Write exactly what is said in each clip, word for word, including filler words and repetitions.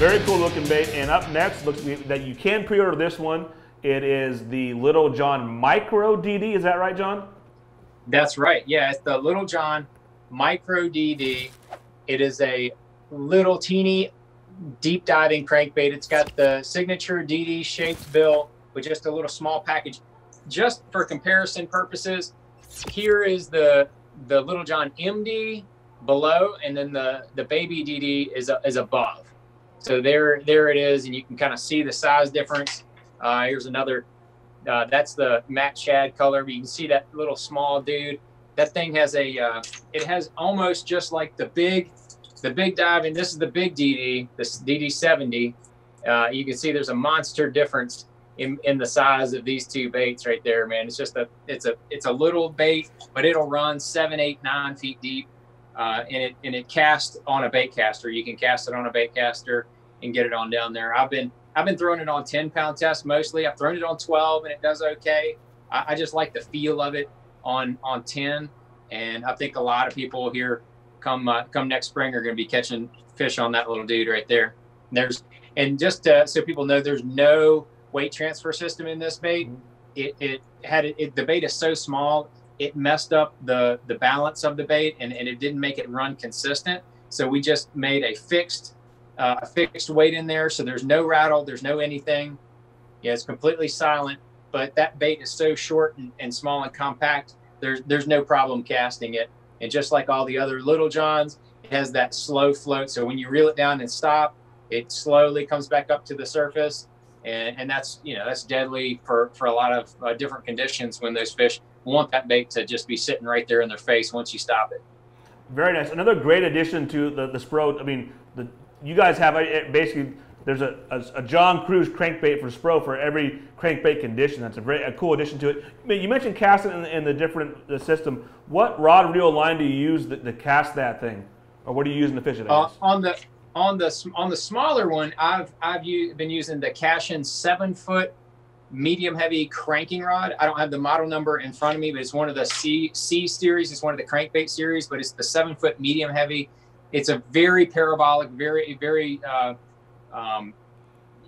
Very cool looking bait. And up next, looks that you can pre-order this one. It is the Little John Micro D D. Is that right, John? That's right. Yeah, it's the Little John Micro D D. It is a little teeny deep diving crankbait. It's got the signature D D shaped bill with just a little small package. Just for comparison purposes, here is the the Little John M D below, and then the the Baby D D is is above. So there there it is, and you can kind of see the size difference. Uh, here's another. Uh, that's the matte shad color, but you can see that little small dude. That thing has a. Uh, it has almost just like the big, the big dive, and this is the big D D, this D D seventy. Uh, you can see there's a monster difference in in the size of these two baits right there, man. It's just a. It's a. It's a little bait, but it'll run seven, eight, nine feet deep, uh, and it and it casts on a bait caster. You can cast it on a bait caster and get it on down there. I've been. I've been throwing it on ten pound tests mostly. I've thrown it on twelve and it does okay. I, I just like the feel of it on on ten, and I think a lot of people here come uh, come next spring are going to be catching fish on that little dude right there. And there's and just to, so people know, there's no weight transfer system in this bait. It it had it, it the bait is so small it messed up the the balance of the bait, and and it didn't make it run consistent. So we just made a fixed. Uh, a fixed weight in there, so there's no rattle, there's no anything. Yeah, it's completely silent, but that bait is so short and, and small and compact, there's there's no problem casting it. And just like all the other Little Johns, it has that slow float, so when you reel it down and stop, it slowly comes back up to the surface, and, and that's, you know, that's deadly for, for a lot of uh, different conditions when those fish want that bait to just be sitting right there in their face once you stop it. Very nice. Another great addition to the, the Spro, I mean, the you guys have a, basically there's a, a, a John Crews crankbait for Spro for every crankbait condition. That's a very a cool addition to it. I mean, you mentioned casting in, in the different the system. What rod, reel, line do you use that, to cast that thing, or what are you using to fish it? Uh, on the on the on the smaller one, I've I've u been using the Cashion seven foot medium heavy cranking rod. I don't have the model number in front of me, but it's one of the C C series. It's one of the crankbait series, but it's the seven foot medium heavy. It's a very parabolic, very, very, uh, um,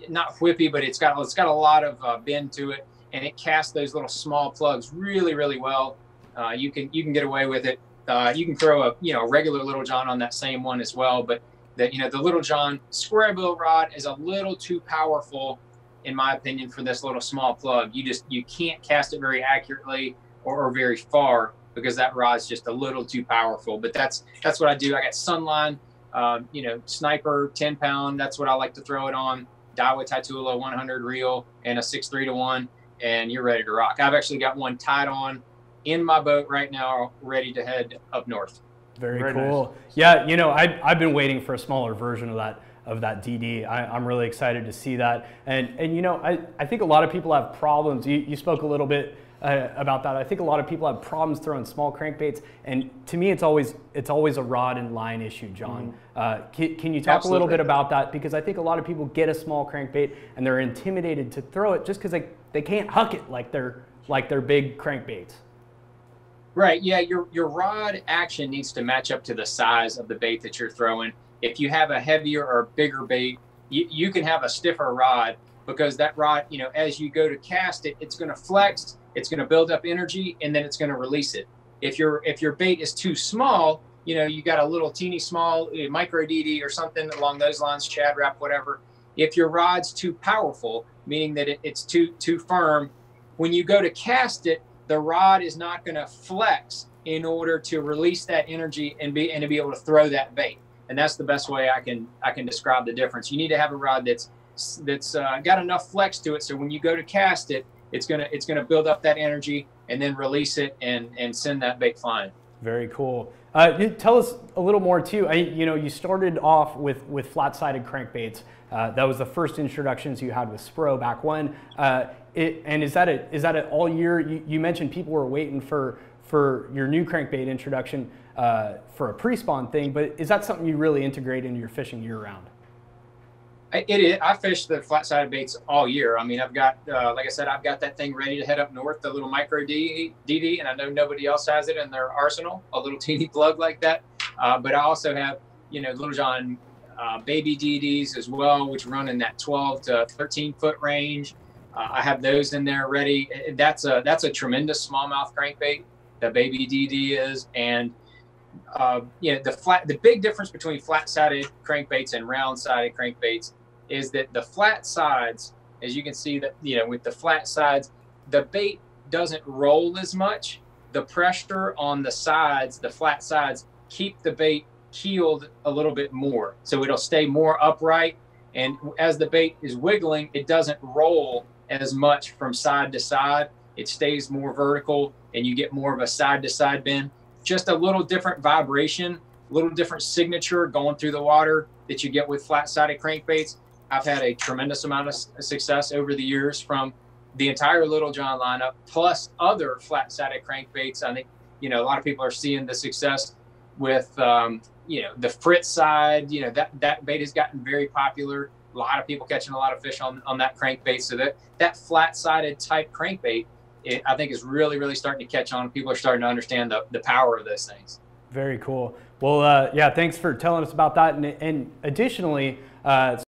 not whippy, but it's got it's got a lot of uh, bend to it, and it casts those little small plugs really, really well. Uh, you can you can get away with it. Uh, you can throw a you know a regular Little John on that same one as well, but that you know the Little John square bill rod is a little too powerful, in my opinion, for this little small plug. You just you can't cast it very accurately or, or very far, because that rod's just a little too powerful. But that's that's what I do. I got Sunline, um, you know, Sniper, ten pound. That's what I like to throw it on. Daiwa Tatula, one hundred reel, and a six three to one, and you're ready to rock. I've actually got one tied on in my boat right now, ready to head up north. Very, Very cool. Nice. Yeah, you know, I, I've been waiting for a smaller version of that of that D D. I, I'm really excited to see that. And, and you know, I, I think a lot of people have problems. You, you spoke a little bit Uh, about that. I think a lot of people have problems throwing small crankbaits, and to me it's always it's always a rod and line issue, John. Mm-hmm. uh, can, can you talk Absolutely. a little bit about that? Because I think a lot of people get a small crankbait and they're intimidated to throw it just because they, they can't huck it like they're like they're big crankbaits. Right, yeah, your, your rod action needs to match up to the size of the bait that you're throwing. If you have a heavier or bigger bait, you, you can have a stiffer rod, because that rod, you know, as you go to cast it, it's going to flex, it's going to build up energy, and then it's going to release it. If your if your bait is too small, you know, you got a little teeny small micro D D or something along those lines, shad wrap, whatever. If your rod's too powerful, meaning that it, it's too too firm, when you go to cast it, the rod is not going to flex in order to release that energy and be and to be able to throw that bait. And that's the best way I can I can describe the difference. You need to have a rod that's that's uh, got enough flex to it, so when you go to cast it, it's gonna it's gonna build up that energy and then release it and and send that bait flying. Very cool. Uh, tell us a little more too. I, you know, you started off with with flat-sided crankbaits. Uh, that was the first introductions you had with Spro back when. Uh, it, and is that a, is that a all year? You, you mentioned people were waiting for for your new crankbait introduction uh, for a pre-spawn thing, but is that something you really integrate into your fishing year-round? It is. I fish the flat-sided baits all year. I mean, I've got, uh, like I said, I've got that thing ready to head up north, the little micro D D, and I know nobody else has it in their arsenal, a little teeny plug like that. Uh, but I also have, you know, Little John uh, baby D Ds as well, which run in that twelve to thirteen foot range. Uh, I have those in there ready. That's a that's a tremendous smallmouth crankbait, the baby D D is, and uh, you know, the flat. The big difference between flat-sided crankbaits and round-sided crankbaits is that the flat sides, as you can see, that you know with the flat sides, the bait doesn't roll as much. The pressure on the sides, the flat sides, keep the bait keeled a little bit more, so it'll stay more upright. And as the bait is wiggling, it doesn't roll as much from side to side. It stays more vertical, and you get more of a side to side bend. Just a little different vibration, a little different signature going through the water that you get with flat sided crankbaits. I've had a tremendous amount of success over the years from the entire Little John lineup, plus other flat sided crankbaits. I think, you know, a lot of people are seeing the success with, um, you know, the Fritz side, you know, that, that bait has gotten very popular. A lot of people catching a lot of fish on, on that crankbait. So that, that flat sided type crankbait, it, I think is really, really starting to catch on. People are starting to understand the, the power of those things. Very cool. Well, uh, yeah, thanks for telling us about that. And, and additionally, uh,